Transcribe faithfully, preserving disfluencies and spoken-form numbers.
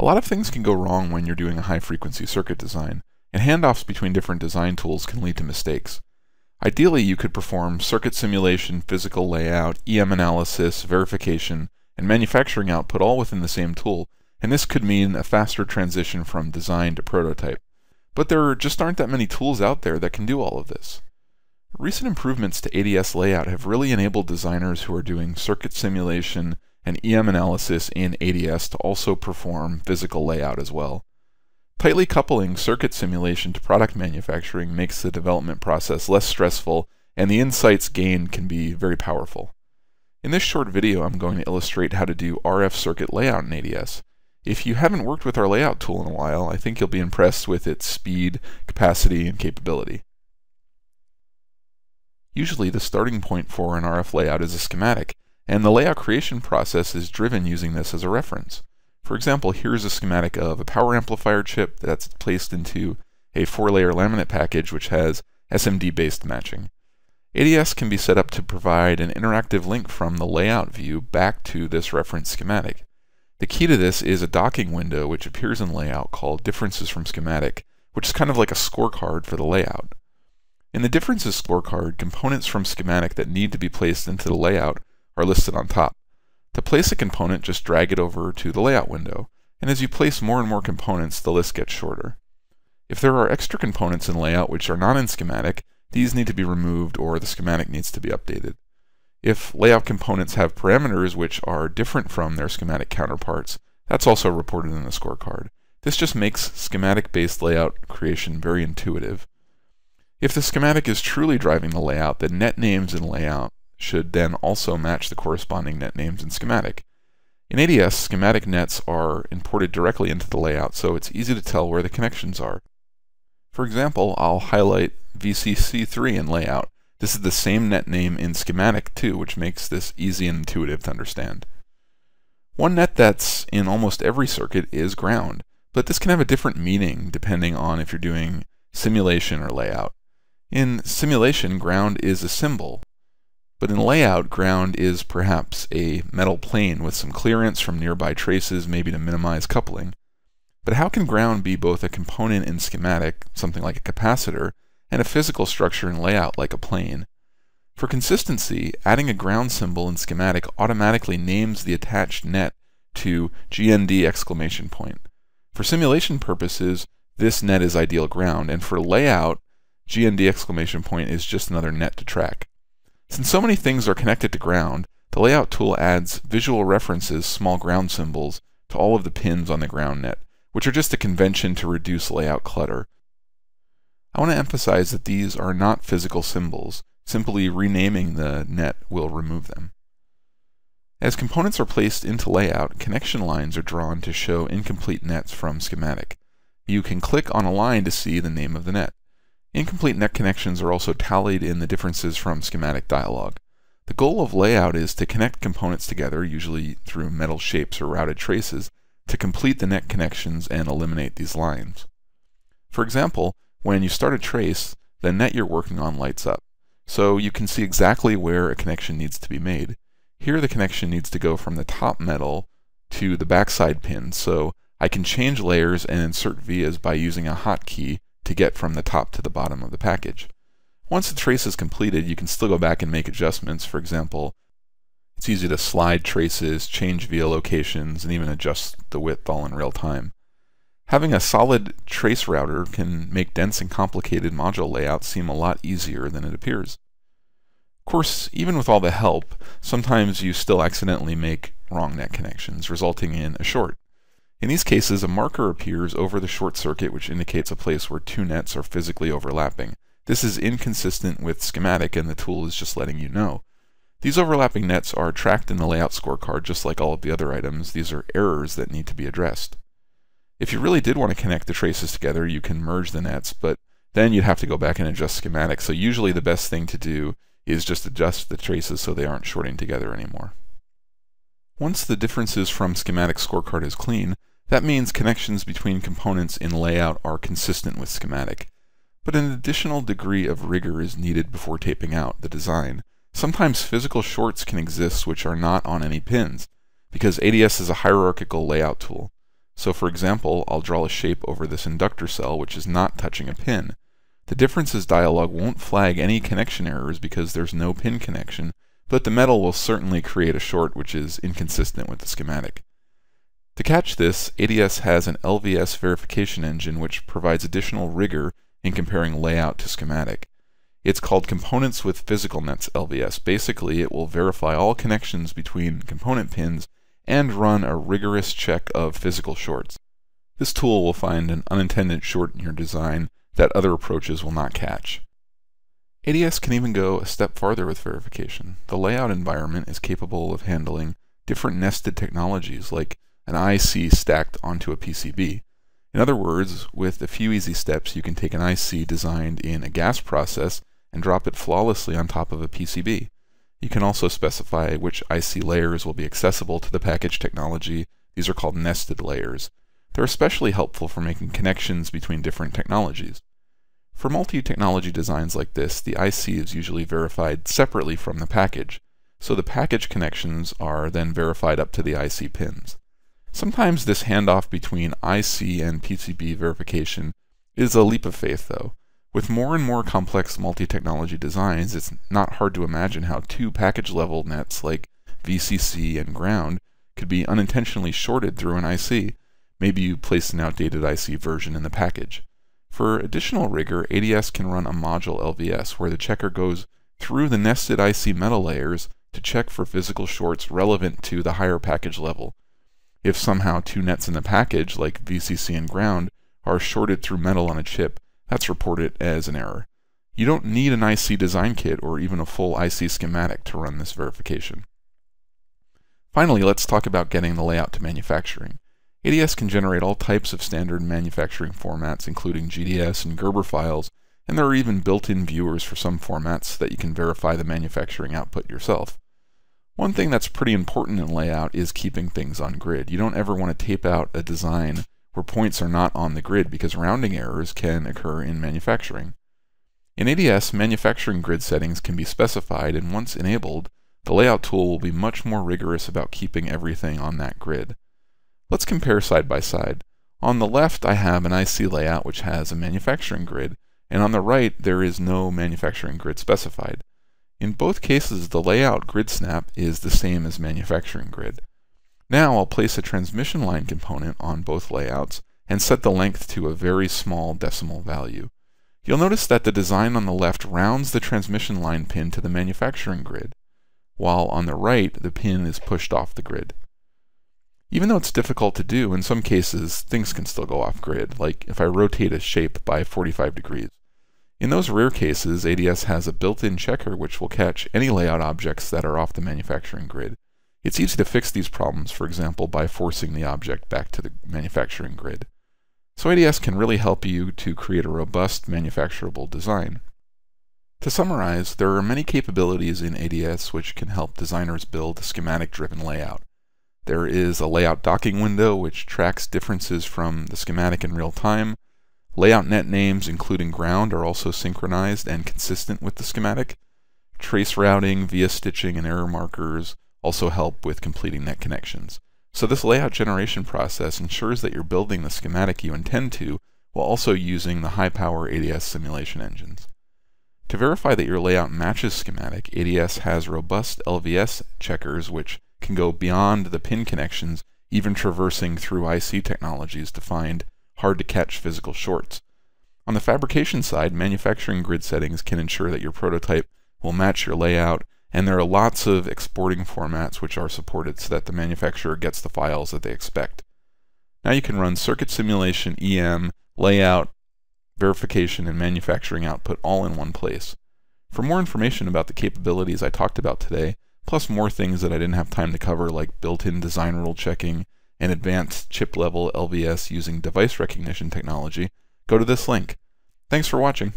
A lot of things can go wrong when you're doing a high-frequency circuit design, and handoffs between different design tools can lead to mistakes. Ideally, you could perform circuit simulation, physical layout, E M analysis, verification, and manufacturing output all within the same tool, and this could mean a faster transition from design to prototype. But there just aren't that many tools out there that can do all of this. Recent improvements to A D S layout have really enabled designers who are doing circuit simulation and E M analysis in A D S to also perform physical layout as well. Tightly coupling circuit simulation to product manufacturing makes the development process less stressful, and the insights gained can be very powerful. In this short video, I'm going to illustrate how to do R F circuit layout in A D S. If you haven't worked with our layout tool in a while, I think you'll be impressed with its speed, capacity, and capability. Usually the starting point for an R F layout is a schematic, and the layout creation process is driven using this as a reference. For example, here's a schematic of a power amplifier chip that's placed into a four-layer laminate package which has S M D-based matching. A D S can be set up to provide an interactive link from the layout view back to this reference schematic. The key to this is a docking window which appears in layout called Differences from Schematic, which is kind of like a scorecard for the layout. In the Differences scorecard, components from schematic that need to be placed into the layout are listed on top. To place a component, just drag it over to the layout window, and as you place more and more components, the list gets shorter. If there are extra components in layout which are not in schematic, these need to be removed or the schematic needs to be updated. If layout components have parameters which are different from their schematic counterparts, that's also reported in the scorecard. This just makes schematic-based layout creation very intuitive. If the schematic is truly driving the layout, the net names in layout should then also match the corresponding net names in schematic. In A D S, schematic nets are imported directly into the layout, so it's easy to tell where the connections are. For example, I'll highlight V C C three in layout. This is the same net name in schematic too, which makes this easy and intuitive to understand. One net that's in almost every circuit is ground, but this can have a different meaning depending on if you're doing simulation or layout. In simulation, ground is a symbol. But in layout, ground is perhaps a metal plane with some clearance from nearby traces, maybe to minimize coupling. But how can ground be both a component in schematic, something like a capacitor, and a physical structure in layout like a plane? For consistency, adding a ground symbol in schematic automatically names the attached net to G N D exclamation point. For simulation purposes, this net is ideal ground, and for layout, G N D exclamation point is just another net to track. Since so many things are connected to ground, the layout tool adds visual references, small ground symbols, to all of the pins on the ground net, which are just a convention to reduce layout clutter. I want to emphasize that these are not physical symbols. Simply renaming the net will remove them. As components are placed into layout, connection lines are drawn to show incomplete nets from schematic. You can click on a line to see the name of the net. Incomplete net connections are also tallied in the differences from schematic dialog. The goal of layout is to connect components together, usually through metal shapes or routed traces, to complete the net connections and eliminate these lines. For example, when you start a trace, the net you're working on lights up, so you can see exactly where a connection needs to be made. Here the connection needs to go from the top metal to the backside pin, so I can change layers and insert vias by using a hotkey to get from the top to the bottom of the package. Once the trace is completed, you can still go back and make adjustments. For example, it's easy to slide traces, change via locations, and even adjust the width all in real time. Having a solid trace router can make dense and complicated module layouts seem a lot easier than it appears. Of course, even with all the help, sometimes you still accidentally make wrong net connections, resulting in a short. In these cases, a marker appears over the short circuit which indicates a place where two nets are physically overlapping. This is inconsistent with schematic and the tool is just letting you know. These overlapping nets are tracked in the layout scorecard just like all of the other items. These are errors that need to be addressed. If you really did want to connect the traces together, you can merge the nets, but then you'd have to go back and adjust schematic, so usually the best thing to do is just adjust the traces so they aren't shorting together anymore. Once the differences from schematic scorecard is clean, that means connections between components in layout are consistent with schematic. But an additional degree of rigor is needed before taping out the design. Sometimes physical shorts can exist which are not on any pins, because A D S is a hierarchical layout tool. So for example, I'll draw a shape over this inductor cell which is not touching a pin. The differences dialog won't flag any connection errors because there's no pin connection, but the metal will certainly create a short which is inconsistent with the schematic. To catch this, A D S has an L V S verification engine which provides additional rigor in comparing layout to schematic. It's called Components with Physical Nets L V S. Basically, it will verify all connections between component pins and run a rigorous check of physical shorts. This tool will find an unintended short in your design that other approaches will not catch. A D S can even go a step farther with verification. The layout environment is capable of handling different nested technologies like an I C stacked onto a P C B. In other words, with a few easy steps, you can take an I C designed in a gas process and drop it flawlessly on top of a P C B. You can also specify which I C layers will be accessible to the package technology. These are called nested layers. They're especially helpful for making connections between different technologies. For multi-technology designs like this, the I C is usually verified separately from the package, so the package connections are then verified up to the I C pins. Sometimes this handoff between I C and P C B verification is a leap of faith, though. With more and more complex multi-technology designs, it's not hard to imagine how two package-level nets like V C C and ground could be unintentionally shorted through an I C. Maybe you place an outdated I C version in the package. For additional rigor, A D S can run a module L V S where the checker goes through the nested I C metal layers to check for physical shorts relevant to the higher package level. If somehow two nets in the package, like V C C and ground, are shorted through metal on a chip, that's reported as an error. You don't need an I C design kit or even a full I C schematic to run this verification. Finally, let's talk about getting the layout to manufacturing. A D S can generate all types of standard manufacturing formats, including G D S and Gerber files, and there are even built-in viewers for some formats so that you can verify the manufacturing output yourself. One thing that's pretty important in layout is keeping things on grid. You don't ever want to tape out a design where points are not on the grid because rounding errors can occur in manufacturing. In A D S, manufacturing grid settings can be specified, and once enabled, the layout tool will be much more rigorous about keeping everything on that grid. Let's compare side by side. On the left, I have an I C layout which has a manufacturing grid, and on the right, there is no manufacturing grid specified. In both cases, the layout grid snap is the same as manufacturing grid. Now I'll place a transmission line component on both layouts and set the length to a very small decimal value. You'll notice that the design on the left rounds the transmission line pin to the manufacturing grid, while on the right, the pin is pushed off the grid. Even though it's difficult to do, in some cases, things can still go off grid, like if I rotate a shape by forty-five degrees. In those rare cases, A D S has a built-in checker which will catch any layout objects that are off the manufacturing grid. It's easy to fix these problems, for example, by forcing the object back to the manufacturing grid. So A D S can really help you to create a robust manufacturable design. To summarize, there are many capabilities in A D S which can help designers build a schematic-driven layout. There is a layout docking window which tracks differences from the schematic in real time. Layout net names, including ground, are also synchronized and consistent with the schematic. Trace routing, via stitching, and error markers also help with completing net connections. So this layout generation process ensures that you're building the schematic you intend to while also using the high-power A D S simulation engines. To verify that your layout matches schematic, A D S has robust L V S checkers which can go beyond the pin connections, even traversing through I C technologies to find hard-to-catch physical shorts. On the fabrication side, manufacturing grid settings can ensure that your prototype will match your layout, and there are lots of exporting formats which are supported so that the manufacturer gets the files that they expect. Now you can run circuit simulation, E M, layout, verification, and manufacturing output all in one place. For more information about the capabilities I talked about today, plus more things that I didn't have time to cover like built-in design rule checking, and advanced chip-level L V S using device recognition technology, go to this link. Thanks for watching.